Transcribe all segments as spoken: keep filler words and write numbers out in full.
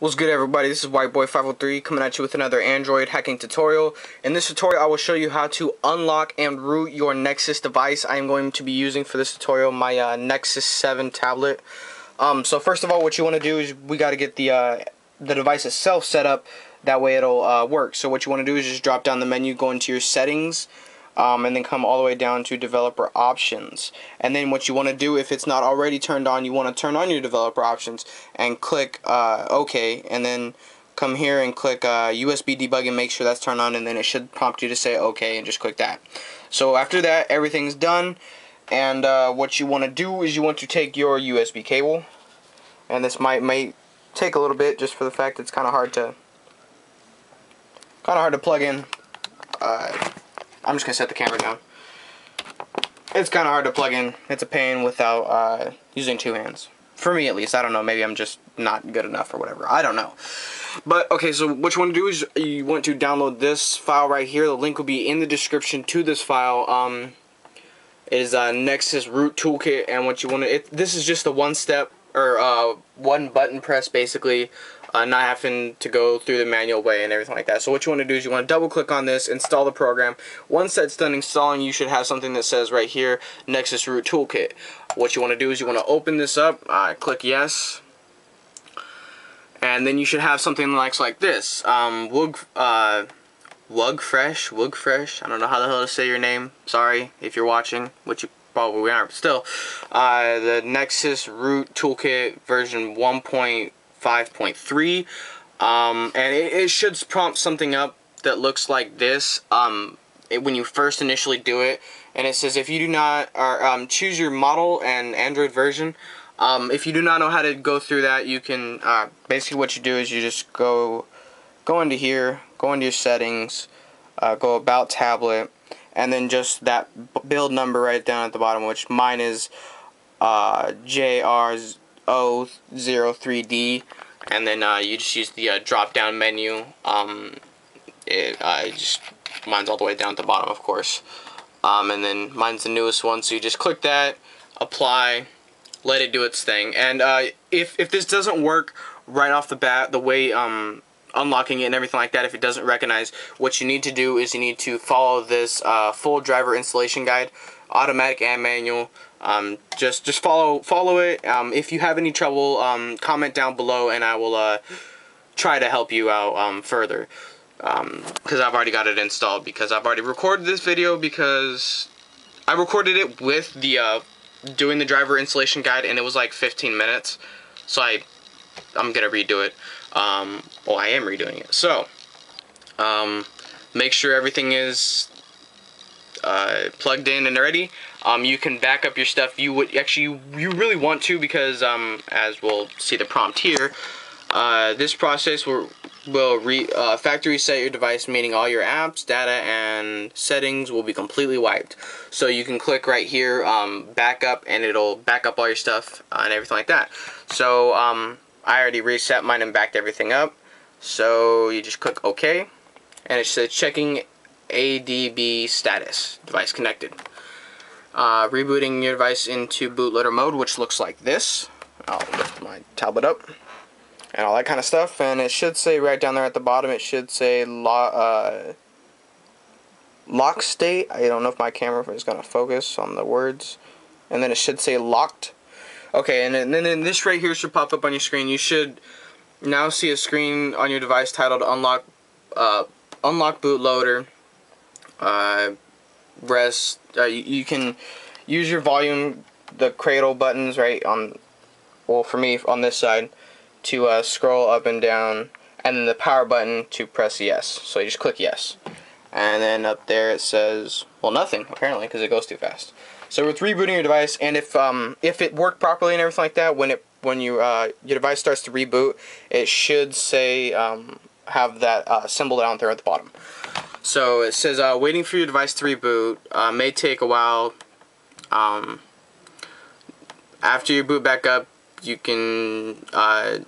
What's good, everybody? This is WhiteBoy five oh three coming at you with another Android hacking tutorial. In this tutorial I will show you how to unlock and root your Nexus device. I am going to be using for this tutorial my uh, Nexus seven tablet. Um, so first of all, what you want to do is we got to get the, uh, the device itself set up, that way it'll uh, work. So what you want to do is just drop down the menu, go into your settings, Um, and then come all the way down to developer options. And then what you want to do, if it's not already turned on, you want to turn on your developer options and click uh, OK, and then come here and click uh, U S B debug and make sure that's turned on, and then it should prompt you to say OK and just click that. So after that, everything's done, and uh, what you want to do is you want to take your U S B cable, and this might may take a little bit just for the fact it's kind of hard to kind of hard to plug in. uh, I'm just going to set the camera down. It's kind of hard to plug in. It's a pain without uh, using two hands. For me, at least. I don't know. Maybe I'm just not good enough or whatever. I don't know. But, okay, so what you want to do is you want to download this file right here. The link will be in the description to this file. Um, it is uh, Nexus Root Toolkit. And what you want to... It, this is just a one-step or uh, one-button press, basically. Uh, not having to go through the manual way and everything like that. So what you want to do is you want to double click on this, install the program. Once that's done installing, you should have something that says right here, Nexus Root Toolkit. What you want to do is you want to open this up, uh, click yes, and then you should have something like, like this. Um, Wug, uh, Wugfresh, Wugfresh, I don't know how the hell to say your name, sorry if you're watching, which you probably aren't, but still. Uh, the Nexus Root Toolkit version one point five point three, um, and it, it should prompt something up that looks like this um, it, when you first initially do it, and it says if you do not or, um, choose your model and Android version. Um, if you do not know how to go through that, you can uh, basically what you do is you just go go into here, go into your settings, uh, go about tablet, and then just that build number right down at the bottom, which mine is uh, J R's zero three D, and then uh, you just use the uh, drop down menu. Um, it uh, just mine's all the way down at the bottom, of course, um, and then mine's the newest one, so you just click that, apply, let it do its thing. And uh, if, if this doesn't work right off the bat, the way um, unlocking it and everything like that, if it doesn't recognize, what you need to do is you need to follow this uh, full driver installation guide, automatic and manual. Um, just just follow follow it. Um, if you have any trouble, um, comment down below and I will uh, try to help you out um, further, because um, I've already got it installed, because I've already recorded this video, because I recorded it with the uh, doing the driver installation guide, and it was like fifteen minutes, so I I'm gonna redo it. Um, well, I am redoing it, so um, make sure everything is Uh, plugged in and ready. Um, you can back up your stuff. You would actually you, you really want to, because um, as we'll see the prompt here, uh, this process will will re, uh, factory reset your device, meaning all your apps, data, and settings will be completely wiped. So you can click right here, um, back up, and it'll back up all your stuff uh, and everything like that. So um, I already reset mine and backed everything up. So you just click OK, and it says checking A D B status, device connected. Uh, rebooting your device into bootloader mode, which looks like this. I'll lift my tablet up and all that kind of stuff, and it should say right down there at the bottom, it should say lo uh, lock state. I don't know if my camera is going to focus on the words, and then it should say locked. Okay, and then, and then this right here should pop up on your screen. You should now see a screen on your device titled unlock uh, unlock bootloader. Uh, rest. Uh, you, you can use your volume, the cradle buttons right on. Well, for me on this side, to uh, scroll up and down, and then the power button to press yes. So you just click yes, and then up there it says, well, nothing apparently, because it goes too fast. So with rebooting your device, and if um if it worked properly and everything like that, when it when you uh your device starts to reboot, it should say um have that uh, symbol down there at the bottom. So it says uh, waiting for your device to reboot, uh, may take a while. Um, after you boot back up, you can uh,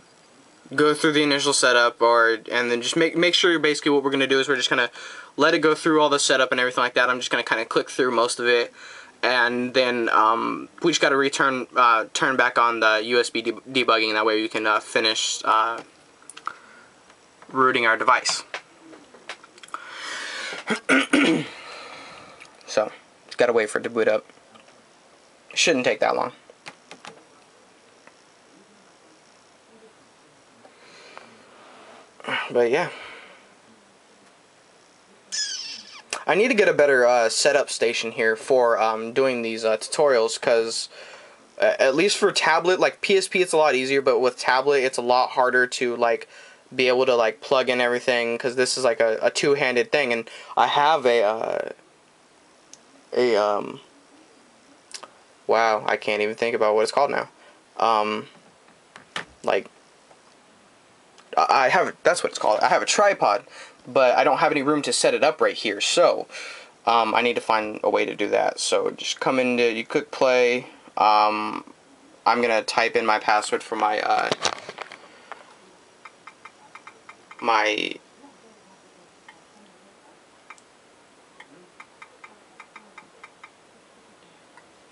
go through the initial setup, or and then just make make sure. Basically, what we're gonna do is we're just gonna let it go through all the setup and everything like that. I'm just gonna kind of click through most of it, and then um, we just gotta return uh, turn back on the U S B deb debugging. That way, you can uh, finish. Uh, rooting our device. So, gotta wait for it to boot up. Shouldn't take that long. But yeah, I need to get a better uh, setup station here for um, doing these uh, tutorials, because uh, at least for tablet, like P S P, it's a lot easier, but with tablet it's a lot harder to like be able to like plug in everything, because this is like a, a two-handed thing, and I have a uh, a um wow, I can't even think about what it's called now. Um, like I have that's what it's called. I have a tripod, but I don't have any room to set it up right here, so um, I need to find a way to do that. So just come into, you click play. Um, I'm gonna type in my password for my uh, my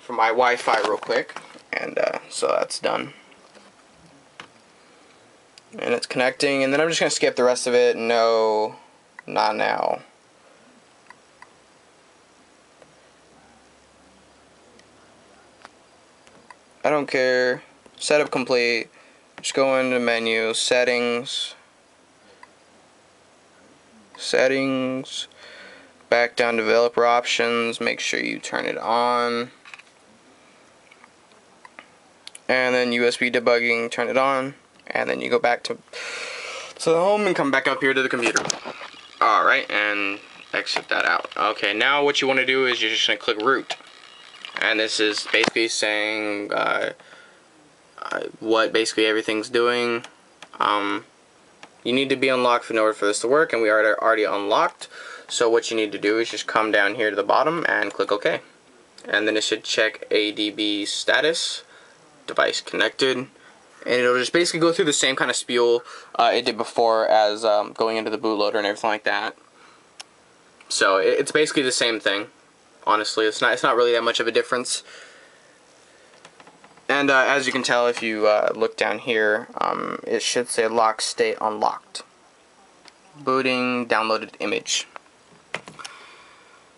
for my Wi-Fi real quick, and uh, so that's done. And it's connecting, and then I'm just gonna skip the rest of it. No, not now. I don't care. Setup complete. Just go into menu, settings, settings, back down developer options, make sure you turn it on. And then U S B debugging, turn it on. And then you go back to, to the home and come back up here to the computer. Alright, and exit that out. Okay, now what you want to do is you're just going to click root. And this is basically saying uh, uh, what basically everything's doing. Um, you need to be unlocked in order for this to work, and we are already unlocked. So what you need to do is just come down here to the bottom and click OK. And then it should check A D B status, device connected. And it'll just basically go through the same kind of spiel uh, it did before, as um, going into the bootloader and everything like that. So it, it's basically the same thing. Honestly, it's not it's not really that much of a difference. And uh, as you can tell, if you uh, look down here, um, it should say lock state unlocked. Booting downloaded image.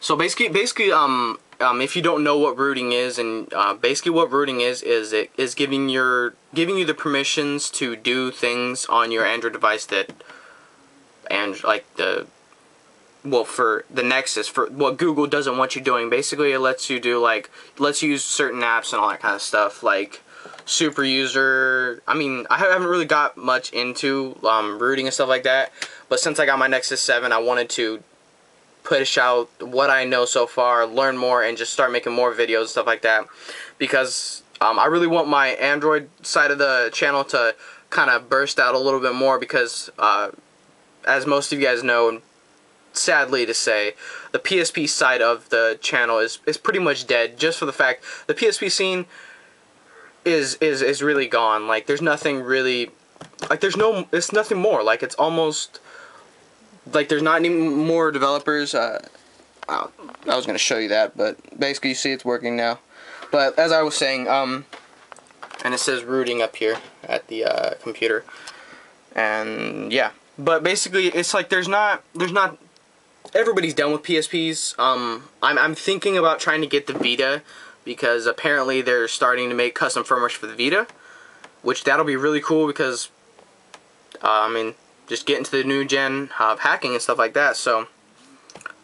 So basically, basically, um, um, if you don't know what rooting is, and uh, basically what rooting is is it is giving your giving you the permissions to do things on your Android device that, and like the, well, for the Nexus, for what Google doesn't want you doing. Basically, it lets you do like lets you use certain apps and all that kind of stuff, like Super User. I mean, I haven't really got much into um, rooting and stuff like that, but since I got my Nexus seven, I wanted to push out what I know so far, learn more, and just start making more videos and stuff like that, because um, I really want my Android side of the channel to kind of burst out a little bit more, because uh, as most of you guys know, and sadly to say, the P S P side of the channel is, is pretty much dead, just for the fact the P S P scene is is is really gone. Like, there's nothing really, like there's no, it's nothing more, like it's almost like there's not any more developers. uh, I was going to show you that, but basically you see it's working now. But as I was saying, um, and it says rooting up here at the uh, computer, and yeah, but basically it's like there's not, there's not, everybody's done with P S Ps. um, I'm, I'm thinking about trying to get the Vita, because apparently they're starting to make custom firmware for the Vita, which that'll be really cool, because uh, I mean, just get into the new gen of hacking and stuff like that. So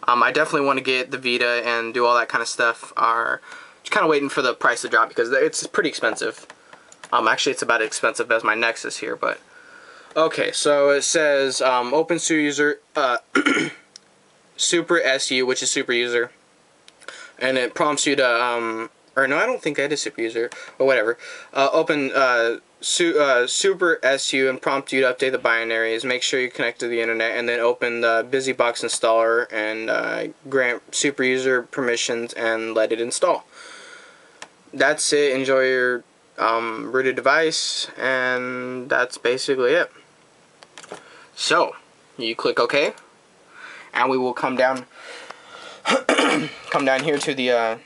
um, I definitely want to get the Vita and do all that kind of stuff. Are just kind of waiting for the price to drop, because it's pretty expensive. Um, actually, it's about as expensive as my Nexus here. But okay, so it says um, open su user uh, Super S U, which is Super User, and it prompts you to um, or no, I don't think that is Super User, or whatever. Uh, open. Uh, Su uh, Super S U, and prompt you to update the binaries, make sure you connect to the internet, and then open the BusyBox installer and uh, grant Super User permissions and let it install. That's it. Enjoy your um, rooted device, and that's basically it. So you click OK, and we will come down come down here to the uh,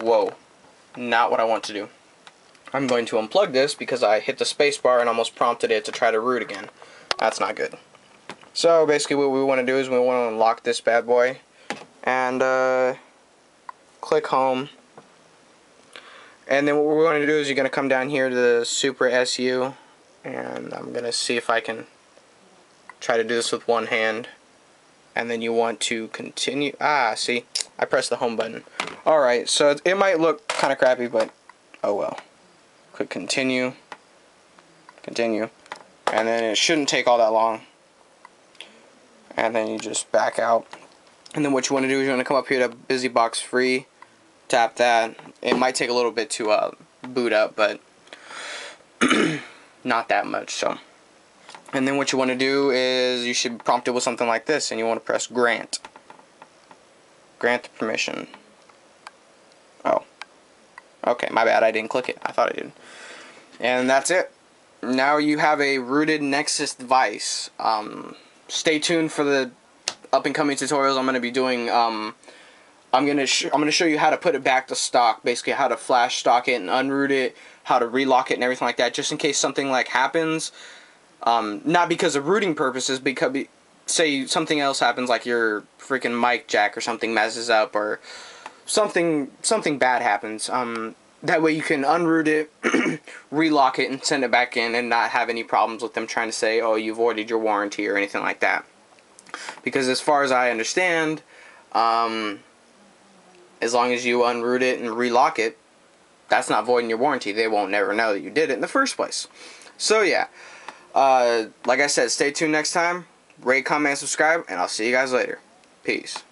whoa, not what I want to do. I'm going to unplug this, because I hit the spacebar and almost prompted it to try to root again. That's not good. So basically what we want to do is we want to unlock this bad boy and uh, click home. And then what we're going to do is you're going to come down here to the Super S U, and I'm going to see if I can try to do this with one hand. And then you want to continue. Ah, see, I pressed the home button. Alright, so it might look kind of crappy, but oh well. Click continue, continue, and then it shouldn't take all that long. And then you just back out. And then what you want to do is you want to come up here to BusyBox Free, tap that. It might take a little bit to uh, boot up, but not that much. So, and then what you want to do is you should prompt it with something like this, and you want to press grant. Grant the permission. Oh, okay, my bad. I didn't click it. I thought I did. And that's it. Now you have a rooted Nexus device. Um, stay tuned for the up-and-coming tutorials I'm going to be doing. Um, I'm going to I'm going to show you how to put it back to stock, basically how to flash stock it and unroot it, how to relock it and everything like that, just in case something like happens. Um, not because of rooting purposes, because say something else happens, like your freaking mic jack or something messes up or something something bad happens. Um, that way you can unroot it, relock it, and send it back in and not have any problems with them trying to say, oh, you voided your warranty or anything like that. Because as far as I understand, um, as long as you unroot it and relock it, that's not voiding your warranty. They won't never know that you did it in the first place. So yeah, uh, like I said, stay tuned next time. Rate, comment, and subscribe, and I'll see you guys later. Peace.